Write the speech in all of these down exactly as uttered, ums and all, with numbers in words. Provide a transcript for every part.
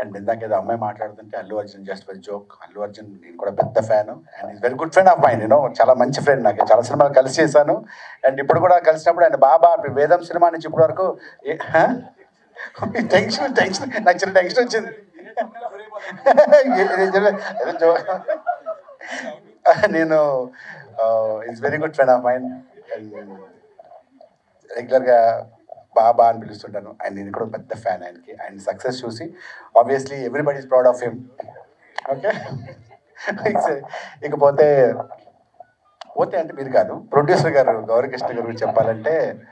And Brinda said, Allu Arjun just for a joke. Allu Arjun is a big fan. And he's a very good friend of mine, you know. He's a very good friend. He's a very good friend. And now he's a very good friend. And Baba, if you're a cinema, you're a very good friend. Huh? Tension, tension. I'm actually tension. It's a joke. And you know, he's a very good friend of mine. And regularly, Baba and Bilustundano, and he could have the fan and and success you see. Obviously, everybody is proud of him. Okay? Ikapote Pote and Birgadu, producer Garu, Gaurikishna Guru Chapalante,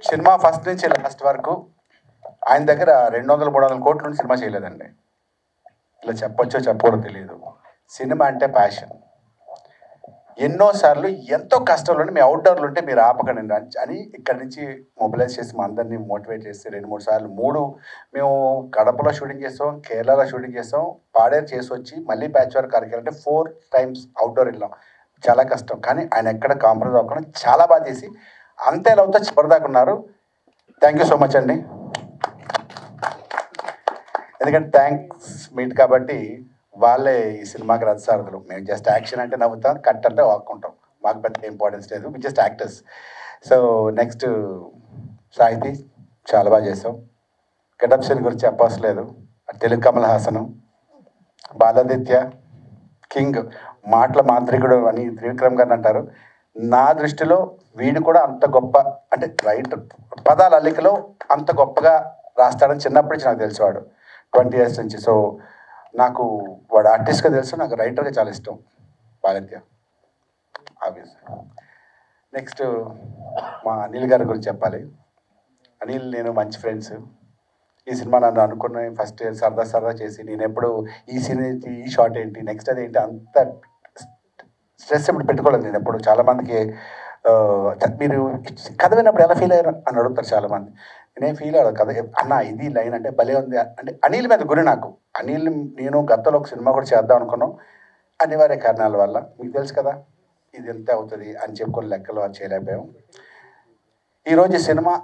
Cinema first Ninch last work, and the Gara, Renonal Bodal Courtroom Cinema Chile than day. La Chapocho Chaportilido. Cinema and a passion. ఎన్నో సార్లు ఎంతో కష్టాలుండి మీ అవుట్డోర్లు ఉంటే మీరు ఆపకండి అని ఇక్కడి నుంచి mobilise చేసి మా అందరినీ మోటివేట్ చేసి రెండు మూడు సార్లు మూడు మేము కడపలో షూటింగ్ చేస్తాం, కేరళలో షూటింగ్ చేస్తాం, పాడేరు చేసి వచ్చి మళ్ళీ ప్యాచ్ వర్క్ ఆడికెళ్ళంటే ఫోర్ టైమ్స్ అవుట్డోర్ వెళ్ళాం. చాలా కష్టం, కానీ ఆయన ఎక్కడ కాంప్రమైజ్ అవ్వకుండా చాలా బాగా చేసి అంతే లవ్తో చివరిదాకా ఉన్నారు. థ్యాంక్ యూ సో మచ్ అండి. ఎందుకంటే థ్యాంక్స్ మీట్ కాబట్టి వాళ్ళే ఈ సినిమాకి రథసారథులు. మేము జస్ట్ యాక్షన్ అంటే నవ్వుతాం, కట్ అంటే వాక్కుంటాం, మాకు పెద్ద ఇంపార్టెన్స్ లేదు, we just actors. So next Sahiti, చాలా బాగా చేసాం. గెటప్ శ్రీను గురించి చెప్పవలసిన లేదు, తెలుగు కమల్ హాసనం. బాలదిత్య కింగ్, మాటల మాంత్రికుడు అని త్రివిక్రమ్ గారు అంటారు. నా దృష్టిలో వీడు కూడా అంత గొప్ప అంటే రైట్ పదాల అల్లికలో అంత గొప్పగా రాస్తాడని చిన్నప్పటి నుంచి నాకు తెలిసేవాడు, ట్వంటీ ఇయర్స్ నుంచి. సో నాకు వాడు ఆర్టిస్ట్గా తెలుసు, నాకు రైటర్గా చాలా ఇష్టం బాలదిత్య ఆబ్వియస్. నెక్స్ట్ మా అనిల్ గారి గురించి చెప్పాలి. అనిల్ నేను మంచి ఫ్రెండ్స్. ఈ సినిమా నన్ను అనుకున్న ఫస్ట్ సరదా సరదా చేసి నేను ఎప్పుడు ఈ సినిమా ఈ షాట్ ఏంటి నెక్స్ట్ అది ఏంటి అంత స్ట్రెస్ ఎప్పుడు పెట్టుకోలేదు నేను ఎప్పుడు. చాలామందికి మీరు కథ విన్నప్పుడు ఎలా ఫీల్ అయ్యారు అని అడుగుతారు చాలామంది. నేను ఫీల్ అవ్వదు కదా అన్న ఇది లైన్ అంటే భలే ఉంది అంటే అనిల్ మీద గురి నాకు. అనిల్ నేను గతంలో ఒక సినిమా కూడా చేద్దాం అనుకున్నాం, అనివార్య కారణాల వల్ల మీకు తెలుసు కదా ఇది ఎంత అవుతుంది అని చెప్పుకొని లెక్కలు అది చేయలేకపోయాము. ఈరోజు ఈ సినిమా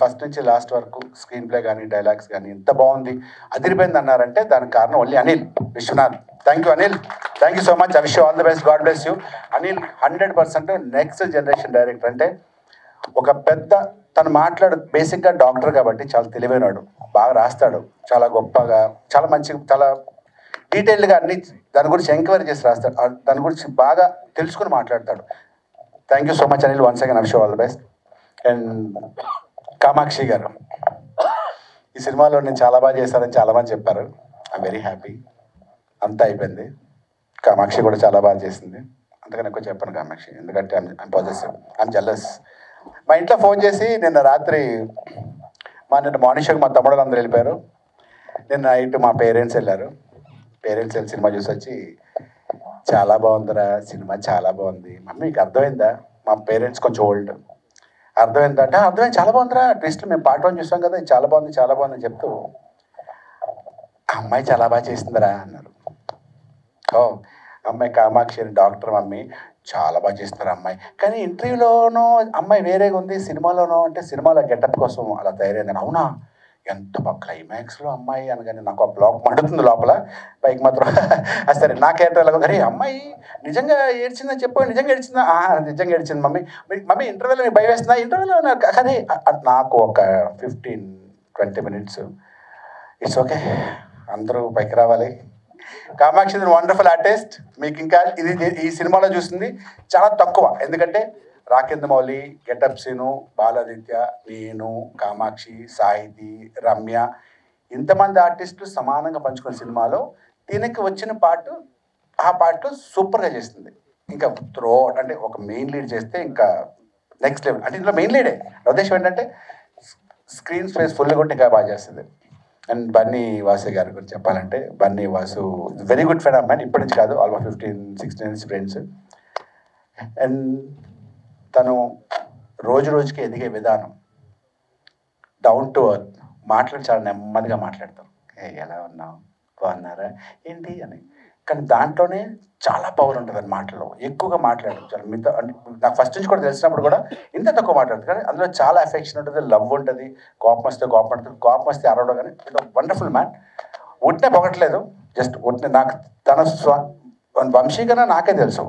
ఫస్ట్ నుంచి లాస్ట్ వరకు స్క్రీన్ ప్లే కానీ డైలాగ్స్ కానీ ఎంత బాగుంది అదిరిపోయింది అన్నారంటే దానికి కారణం only Anil Vishwanath. Thank you Anil, thank you so much. I wish you all the best, God bless you. Anil hundred percent next generation director. అంటే ఒక పెద్ద తను మాట్లాడు బేసిక్గా డాక్టర్ కాబట్టి చాలా తెలివైనవాడు, బాగా రాస్తాడు, చాలా గొప్పగా చాలా మంచి చాలా డీటెయిల్డ్గా అన్ని దాని గురించి ఎంక్వైరీ చేసి రాస్తాడు, దాని గురించి బాగా తెలుసుకుని మాట్లాడతాడు. Thank you so much Anil once again, I wish you all the best. And Kamakshi garu, ఈ సినిమాలో నేను చాలా బాగా చేశానని చాలామంది చెప్పారు. I very happy. అంతా అయిపోయింది, కామాక్షి కూడా చాలా బాగా చేసింది. అంతకని ఎక్కువ చెప్పాను కామాక్షి, ఎందుకంటే I am possessive, I am jealous. మా ఇంట్లో ఫోన్ చేసి నిన్న రాత్రి మా నిన్న మార్నింగ్ షోకి మా తమ్ముడు అందరూ వెళ్ళిపోయారు, నిన్న నైట్ మా పేరెంట్స్ వెళ్ళారు. పేరెంట్స్ వెళ్ళి సినిమా చూసి వచ్చి చాలా బాగుందిరా సినిమా, చాలా బాగుంది మమ్మీ మీకు అర్థమైందా. మా పేరెంట్స్ కొంచెం ఓల్డ్, అర్థమైందా అంటే అర్థమైంది, చాలా బాగుందిరా ట్విస్ట్ మేము పార్ట్ వన్ చూసాం కదా ఇది చాలా బాగుంది చాలా బాగుంది అని చెప్తూ అమ్మాయి చాలా బాగా చేసిందిరా అన్నారు. ఓ అమ్మాయి కామాక్షి డాక్టర్ మమ్మీ చాలా బాగా చేస్తారు అమ్మాయి, కానీ ఇంటర్వ్యూలోనో అమ్మాయి వేరేగా ఉంది సినిమాలోనో అంటే సినిమాలో గెటప్ కోసం అలా తయారైందని. అవునా ఎంత బాగా క్లైమాక్స్లో అమ్మాయి అనగానే నాకు ఆ బ్లాక్ మండుతుంది లోపల, పైకి మాత్రం సరే నాకేట ఎలాగో కానీ అమ్మాయి నిజంగా ఏడ్చిందని చెప్పి నిజంగా ఏడ్చిందా నిజంగా ఏడ్చింది మమ్మీ మమ్మీ ఇంటర్వ్యూలో మీకు భయం వేస్తుందా ఇంటర్వ్యూలో కానీ నాకు ఒక fifteen twenty minutes it's okay అందరూ పైకి రావాలి. Kamakshi wonderful artist. మీకు ఇంకా ఇది ఈ సినిమాలో చూసింది చాలా తక్కువ, ఎందుకంటే రాకేంద్ర మౌళి, గెటప్ శ్రీను, బాలాదిత్య, నేను, కామాక్షి, సాహితి, రమ్య ఇంతమంది ఆర్టిస్టులు సమానంగా పంచుకున్న సినిమాలో దీనికి వచ్చిన పాటు ఆ పాటలో సూపర్గా చేసింది. ఇంకా త్రో అంటే ఒక మెయిన్ లీడ్ చేస్తే ఇంకా నెక్స్ట్ లెవెల్. అంటే ఇందులో మెయిన్ లీడే ఉద్దేశం ఏంటంటే స్క్రీన్ స్పేస్ ఫుల్గా ఉంటే ఇంకా బాగా చేస్తుంది. అండ్ బన్నీ వాసు గారి గురించి చెప్పాలంటే Bunny Vasu very good friend అమ్మాయి, ఇప్పటి నుంచి కాదు almost fifteen sixteen years friends. And తను రోజు రోజుకి ఎదిగే విధానం, డౌన్ టు అర్త్, మాట్లాడి చాలా నెమ్మదిగా మాట్లాడతాం. ఎలా ఉన్నావు బాగున్నారా ఏంటి అని కానీ దాంట్లోనే చాలా పవర్ ఉంటుంది అని మాటలో, ఎక్కువగా మాట్లాడదు. చాలా మిగతా అంటే నాకు ఫస్ట్ నుంచి కూడా తెలిసినప్పుడు కూడా ఇంత తక్కువ మాట్లాడుతుంది, కానీ అందులో చాలా ఎఫెక్షన్ ఉంటుంది, లవ్ ఉంటుంది, కోపం వస్తే కోపం ఉంటుంది, కోపం వస్తే అరవడం. కానీ ఇట్ వండర్ఫుల్ మ్యాన్. ఒట్టినే పొగట్లేదు, జస్ట్ ఒట్టినే. నాకు తన స్వ వంశీకన్నా నాకే తెలుసు,